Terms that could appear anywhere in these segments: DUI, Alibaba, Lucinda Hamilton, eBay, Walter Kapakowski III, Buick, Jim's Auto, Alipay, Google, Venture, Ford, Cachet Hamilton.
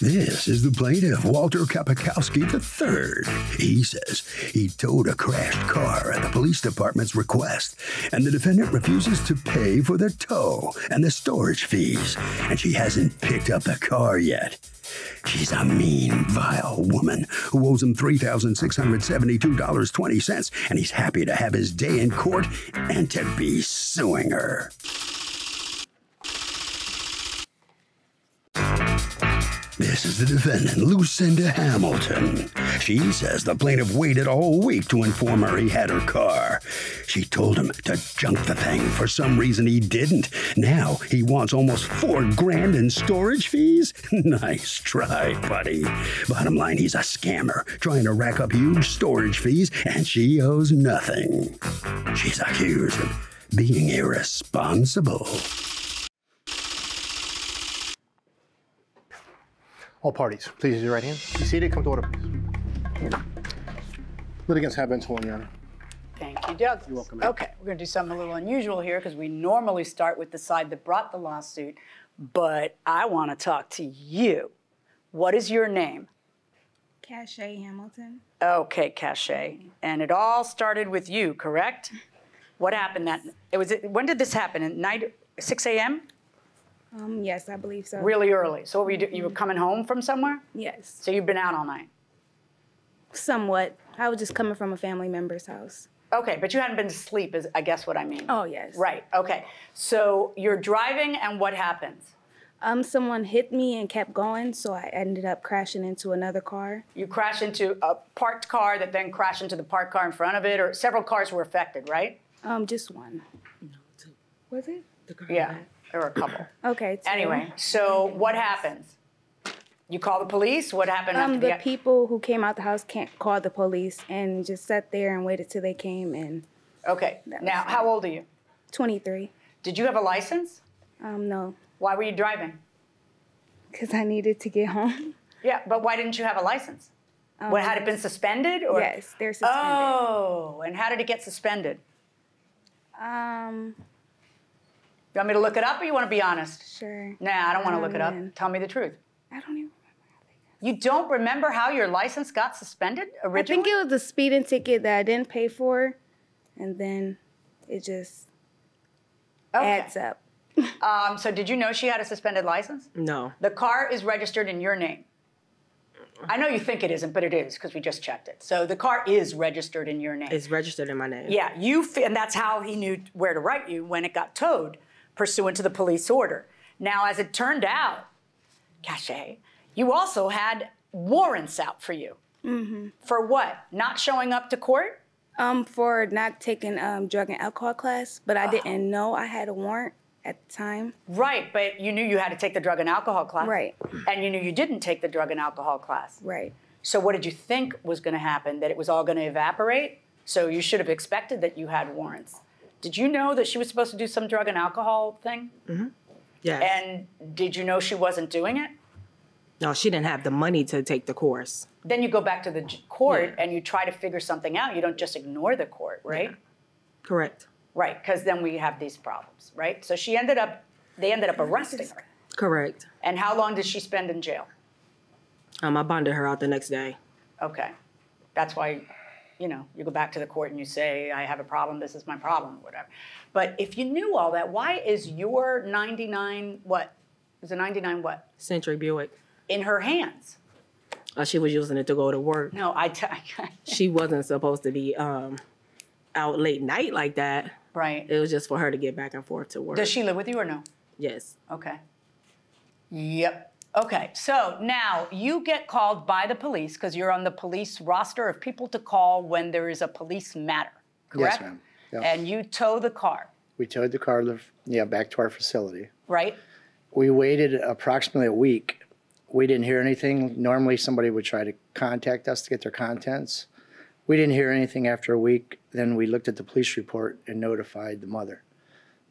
This is the plaintiff, Walter Kapakowski III. He says he towed a crashed car at the police department's request, and the defendant refuses to pay for the tow and the storage fees, and she hasn't picked up the car yet. She's a mean, vile woman who owes him $3,672.20, and he's happy to have his day in court and to be suing her. This is the defendant, Lucinda Hamilton. She says the plaintiff waited all week to inform her he had her car. She told him to junk the thing. For some reason, he didn't. Now he wants almost $4,000 in storage fees? Nice try, buddy. Bottom line, he's a scammer, trying to rack up huge storage fees, and she owes nothing. She's accused of being irresponsible. All parties, please use your right hand. Be seated, come to order, please. Litigants have been sworn, Your Honor. Thank you, Doug. You're welcome. Okay, we're gonna do something a little unusual here because we normally start with the side that brought the lawsuit, but I wanna talk to you. What is your name? Cachet Hamilton. Okay, Cachet. And it all started with you, correct? What happened that, when did this happen, at night, 6 a.m.? Yes, I believe so. Really early. So what were you doing? You were coming home from somewhere? Yes. So you've been out all night? Somewhat. I was just coming from a family member's house. Okay, but you hadn't been to sleep is, I guess, what I mean. Oh, yes. Right, okay. So you're driving and what happens? Someone hit me and kept going, so I ended up crashing into another car. You crashed into a parked car that then crashed into the parked car in front of it, or several cars were affected, right? Just one. No, two. Was it? The car yeah. Back. There were a couple. Okay. So anyway, so what happens? You call the police? What happened after the people who came out the house can't call the police and just sat there and waited till they came and... Okay. Now, how old are you? 23. Did you have a license? No. Why were you driving? Because I needed to get home. Yeah, but why didn't you have a license? What, had it been suspended? Or? Yes, they're suspended. Oh, and how did it get suspended? You want me to look it up or you want to be honest? Sure. Nah, I don't want to look it up. Tell me the truth. I don't even remember. You don't remember how your license got suspended originally? I think it was a speeding ticket that I didn't pay for, and then it just adds up. So did you know she had a suspended license? No. The car is registered in your name. I know you think it isn't, but it is because we just checked it. So the car is registered in your name. It's registered in my name. Yeah, and that's how he knew where to write you when it got towed, pursuant to the police order. Now, as it turned out, Cachet, you also had warrants out for you. Mm-hmm. For what? Not showing up to court? For not taking drug and alcohol class, but I didn't know I had a warrant at the time. Right, but you knew you had to take the drug and alcohol class. Right. And you knew you didn't take the drug and alcohol class. Right. So what did you think was gonna happen? That it was all gonna evaporate? So you should have expected that you had warrants. Did you know that she was supposed to do some drug and alcohol thing? Mm-hmm. Yeah. And did you know she wasn't doing it? No, she didn't have the money to take the course. Then you go back to the court and you try to figure something out. You don't just ignore the court, right? Yeah. Correct. Right, because then we have these problems, right? So she ended up, they ended up arresting her. Correct. And how long did she spend in jail? I bonded her out the next day. Okay, that's why. You know, you go back to the court and you say, I have a problem, this is my problem, whatever. But if you knew all that, why is your 99 what? It was a 99 what? Century Buick. In her hands? She was using it to go to work. No, she wasn't supposed to be out late night like that. Right. It was just for her to get back and forth to work. Does she live with you or no? Yes. Okay. Yep. Okay, so now you get called by the police because you're on the police roster of people to call when there is a police matter, correct? Yes, ma'am. Yep. And you tow the car. We towed the car back to our facility. Right. We waited approximately a week. We didn't hear anything. Normally somebody would try to contact us to get their contents. We didn't hear anything after a week. Then we looked at the police report and notified the mother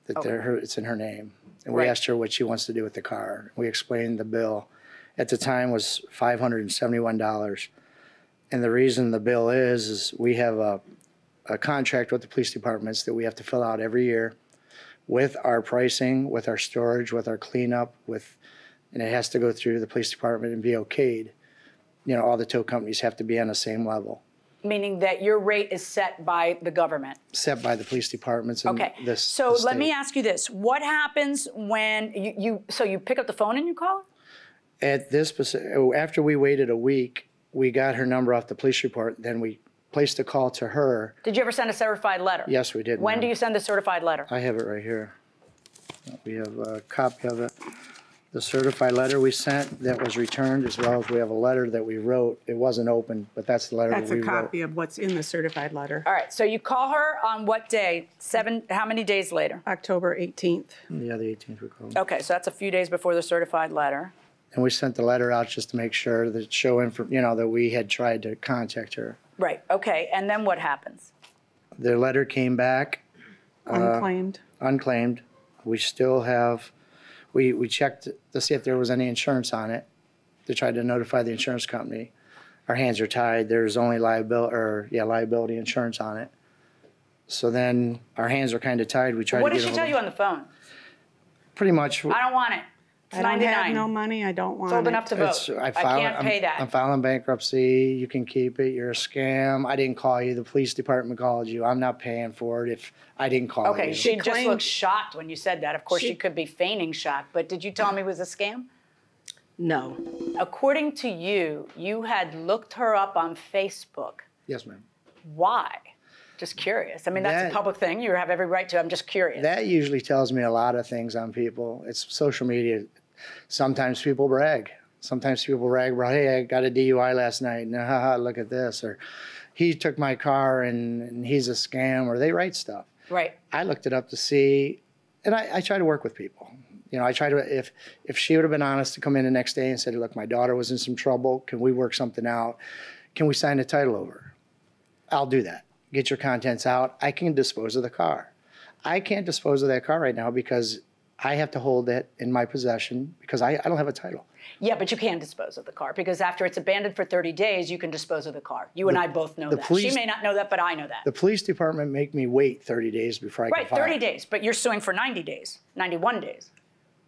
that it's in her name. And we asked her what she wants to do with the car. We explained the bill at the time was $571. And the reason the bill is we have a contract with the police departments that we have to fill out every year with our pricing, with our storage, with our cleanup, with and it has to go through the police department and be okayed, you know, all the tow companies have to be on the same level. Meaning that your rate is set by the government? Set by the police departments and okay. This. So let me ask you this. What happens when you pick up the phone and you call? At this specific, after we waited a week, we got her number off the police report, then we placed a call to her. Did you ever send a certified letter? Yes, we did. When do you send the certified letter? I have it right here. We have a copy of it. The certified letter we sent that was returned, as well as we have a letter that we wrote. It wasn't open, but that's the letter that we wrote. That's a copy of what's in the certified letter. All right, so you call her on what day? How many days later? October 18th. Yeah, the 18th we called. Okay, so that's a few days before the certified letter. And we sent the letter out just to make sure that you know, that we had tried to contact her. Right, okay, and then what happens? Their letter came back. Unclaimed. Unclaimed. We still have, we checked to see if there was any insurance on it. They tried to notify the insurance company. Our hands are tied. There's only liability, or yeah, liability insurance on it. So then our hands are kind of tied. We tried to get What did she tell you on the phone? Pretty much. I don't want it. It's I don't have no money. I don't want it. It's open up to vote. I can't pay that. I'm filing bankruptcy. You can keep it. You're a scam. I didn't call you. The police department called you. I'm not paying for it if I didn't call you. Okay, she just looked shocked when you said that. Of course, she could be feigning shock, but did you tell me it was a scam? No. According to you, you had looked her up on Facebook. Yes, ma'am. Why? Just curious. I mean, that's a public thing. You have every right to. I'm just curious. That usually tells me a lot of things on people. It's social media. Sometimes people brag. Sometimes people brag about, hey, I got a DUI last night, and haha, look at this, or he took my car and he's a scam, or they write stuff. Right. I looked it up to see, and I try to work with people. You know, I try to, if she would have been honest to come in the next day and said, look, my daughter was in some trouble. Can we work something out? Can we sign the title over? I'll do that. Get your contents out. I can dispose of the car. I can't dispose of that car right now because I have to hold it in my possession because I don't have a title. Yeah, but you can dispose of the car because after it's abandoned for 30 days, you can dispose of the car. You and I both know that. She may not know that, but I know that. The police department make me wait 30 days before I can file. Right, 30 days, but you're suing for 90 days, 91 days.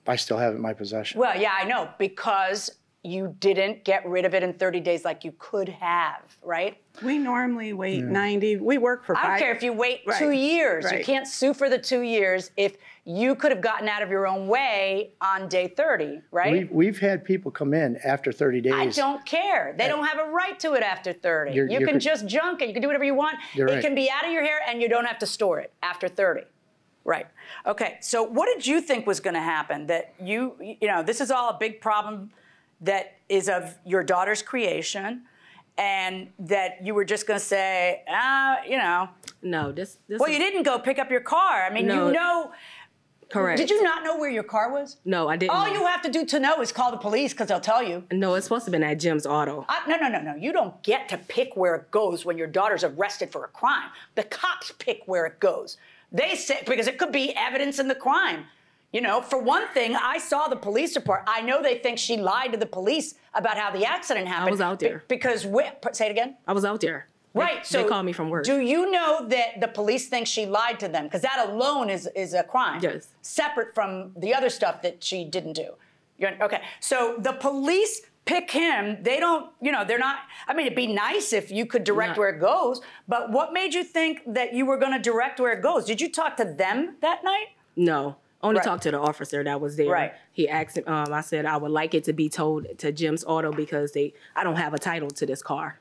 I still have it in my possession. Well, yeah, I know, because you didn't get rid of it in 30 days like you could have, right? We normally wait 90. We work for 5 years. I don't care if you wait 2 years. Right. You can't sue for the 2 years if you could have gotten out of your own way on day 30, right? We've had people come in after 30 days. I don't care. They don't have a right to it after 30. You can just junk it. You can do whatever you want. It can be out of your hair, and you don't have to store it after 30. Right. Okay. So what did you think was going to happen? That you know, this is all a big problem that is of your daughter's creation, and that you were just going to say, you know. No, this well, you didn't go pick up your car. I mean, no, you know. Correct. Did you not know where your car was? No, I didn't. All you have to do to know is call the police, because they'll tell you. No, it's supposed to have been at Jim's Auto. No. You don't get to pick where it goes when your daughter's arrested for a crime. The cops pick where it goes. They say, because it could be evidence in the crime. You know, for one thing, I saw the police report. I know they think she lied to the police about how the accident happened. I was out there. Because, say it again? I was out there. Right. They called me from work. Do you know that the police think she lied to them? Because that alone is a crime. Yes. Separate from the other stuff that she didn't do. Okay. So the police pick him. They don't, you know, they're not, I mean, it'd be nice if you could direct where it goes. But what made you think that you were going to direct where it goes? Did you talk to them that night? No. Only talked to the officer that was there. Right. He asked him, I said, I would like it to be towed to Jim's Auto because I don't have a title to this car.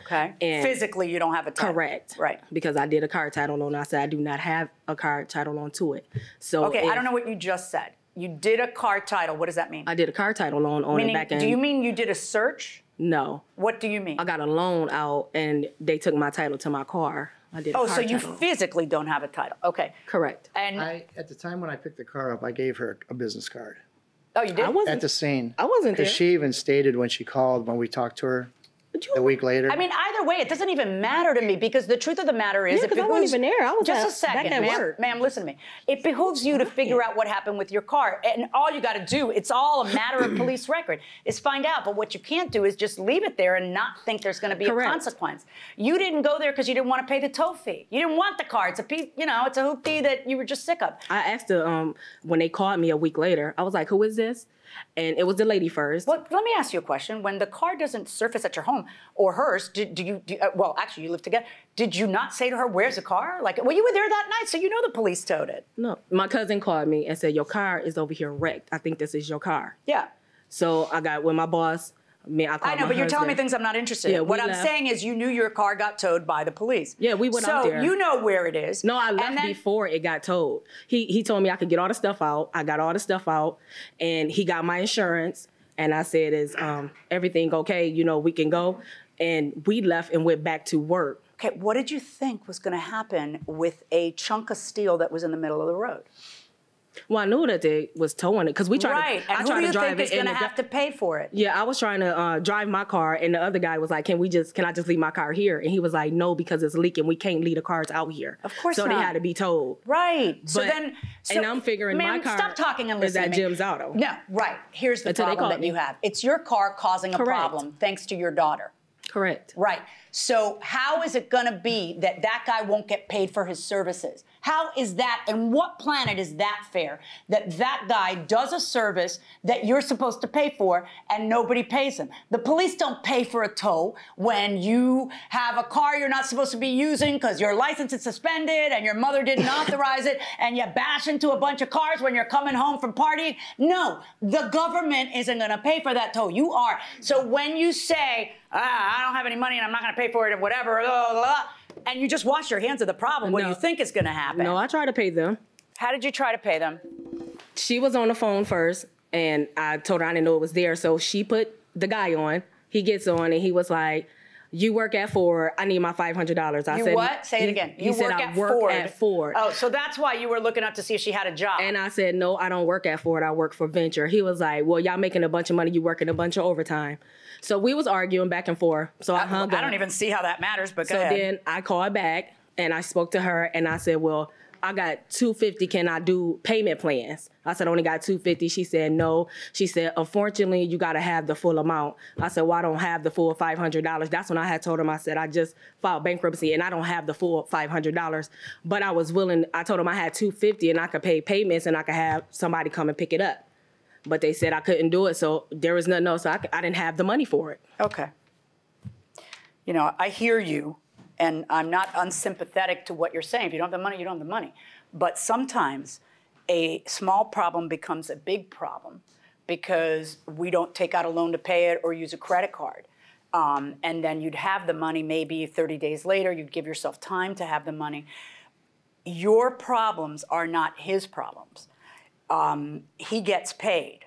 Okay. And physically, you don't have a title. Correct. Right. Because I did a car title loan. I said, I do not have a car title loan to it. So. Okay, I don't know what you just said. You did a car title. What does that mean? I did a car title loan on the back end. Do you mean you did a search? No. What do you mean? I got a loan out and they took my title to my car. Oh, so you physically don't have a title. Okay. Correct. And at the time when I picked the car up, I gave her a business card. Oh, you did? I wasn't at the scene. I wasn't there. Because she even stated when she called, when we talked to her a week later. I mean, either way, it doesn't even matter to me, because the truth of the matter is, because I wasn't even there. I was just a second, ma'am, listen to me. It behooves you to figure out what happened with your car, and all you got to do, it's all a matter of police record, is find out. But what you can't do is just leave it there and not think there's going to be a consequence. You didn't go there because you didn't want to pay the tow fee. You didn't want the car. It's a, you know, it's a hoopty that you were just sick of. I asked when they called me a week later, I was like, who is this? and it was the lady first. Well, let me ask you a question. When the car doesn't surface at your home or hers, well, actually, you live together. Did you not say to her, where's the car? Like, well, you were there that night, so you know the police towed it. No, my cousin called me and said, your car is over here wrecked. I think this is your car. Yeah. So I got with my boss. I know, but you're telling me things I'm not interested in. What I'm saying is you knew your car got towed by the police. Yeah, we went out there. So you know where it is. No, I left before it got towed. He told me I could get all the stuff out. I got all the stuff out, and he got my insurance. And I said, is everything okay? You know, we can go. And we left and went back to work. Okay, what did you think was going to happen with a chunk of steel that was in the middle of the road? Well, I knew that they was towing it because we tried to. Right, and who do you think is going to have to pay for it? Yeah, I was trying to drive my car, and the other guy was like, "Can I just leave my car here?" And he was like, "No, because it's leaking. We can't leave the cars out here." Of course not. So they had to be towed. Right. But, so then, and I'm figuring my car. Stop talking and listen to me. Is at Jim's Auto. No, right. Here's the problem that you have. It's your car causing a problem thanks to your daughter. Correct. Right. So how is it going to be that that guy won't get paid for his services? How is that, and what planet is that fair? That that guy does a service that you're supposed to pay for and nobody pays him. The police don't pay for a tow when you have a car you're not supposed to be using because your license is suspended and your mother didn't authorize it and you bash into a bunch of cars when you're coming home from partying. No, the government isn't going to pay for that tow. You are. So when you say, I don't have any money and I'm not going to pay for it or whatever, blah, blah, blah, and you just wash your hands of the problem, what do you think is going to happen? No, I tried to pay them. How did you try to pay them? She was on the phone first, and I told her I didn't know it was there, so she put the guy on. He gets on, and he was like, you work at Ford. I need my $500. I said, what? Say it again. You work at Ford. I work at Ford. Oh, so that's why you were looking up to see if she had a job. And I said, no, I don't work at Ford. I work for Venture. He was like, well, y'all making a bunch of money. You working a bunch of overtime. So we was arguing back and forth. So I hung up. I don't even see how that matters, but go ahead. So then I called back and I spoke to her and I said, well, I got $250. Can I do payment plans? I said, I only got $250. She said, no. She said, unfortunately, you got to have the full amount. I said, well, I don't have the full $500. That's when I had told him, I said, I just filed bankruptcy and I don't have the full $500. But I was willing. I told him I had $250 and I could pay payments and I could have somebody come and pick it up. But they said I couldn't do it. So there was nothing else. So I didn't have the money for it. Okay. You know, I hear you. And I'm not unsympathetic to what you're saying. If you don't have the money, you don't have the money. But sometimes a small problem becomes a big problem because we don't take out a loan to pay it or use a credit card. And then you'd have the money maybe 30 days later. You'd give yourself time to have the money. Your problems are not his problems. He gets paid.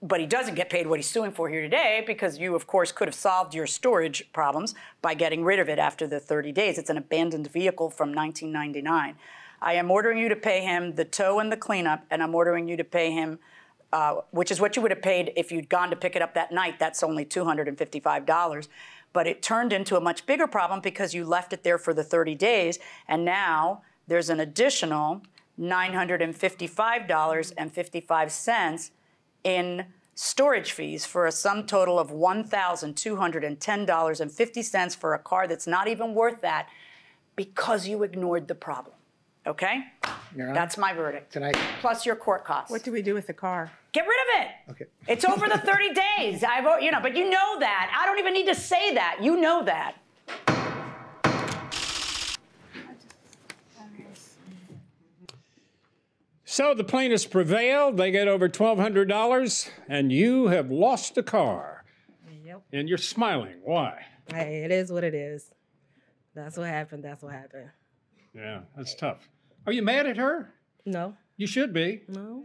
But he doesn't get paid what he's suing for here today because you, of course, could have solved your storage problems by getting rid of it after the 30 days. It's an abandoned vehicle from 1999. I am ordering you to pay him the tow and the cleanup, and I'm ordering you to pay him, which is what you would have paid if you'd gone to pick it up that night. That's only $255. But it turned into a much bigger problem because you left it there for the 30 days, and now there's an additional $955.55 in storage fees for a sum total of $1,210.50 for a car that's not even worth that because you ignored the problem, okay? That's my verdict. Plus your court costs. What do we do with the car? Get rid of it. Okay. It's over the 30 days. You know, but you know that. I don't even need to say that. You know that. So the plaintiffs prevailed, they get over $1,200, and you have lost a car. Yep. And you're smiling, why? Hey, it is what it is. That's what happened, that's what happened. Yeah, that's tough. Are you mad at her? No. You should be. No.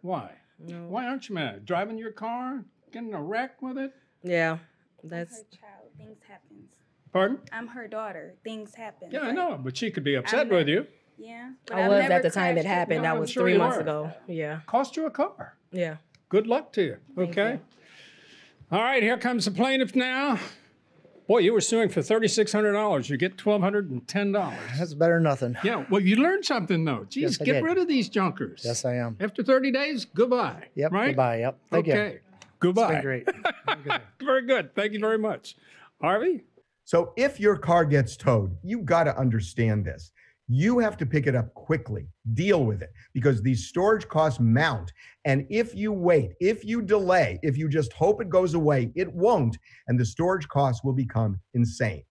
Why? No. Why aren't you mad? Driving your car, getting a wreck with it? Yeah, that's... I'm her child, things happen. Pardon? I'm her daughter, things happen. Yeah, I know, but she could be upset with you. Yeah, but I was at the time it happened. That was 3 months ago. Yeah. Cost you a car. Yeah. Good luck to you. Okay. All right, here comes the plaintiff now. Boy, you were suing for $3,600. You get $1,210. That's better than nothing. Yeah. Well, you learned something though. Geez, get rid of these junkers. Yes, I am. After 30 days, goodbye. Yep. Right. Goodbye. Yep. Thank you. Okay. Goodbye. It's been great. Very good. Thank you very much, Harvey. So, if your car gets towed, you got to understand this. You have to pick it up quickly, deal with it, because these storage costs mount. And if you wait, if you delay, if you just hope it goes away, it won't, and the storage costs will become insane.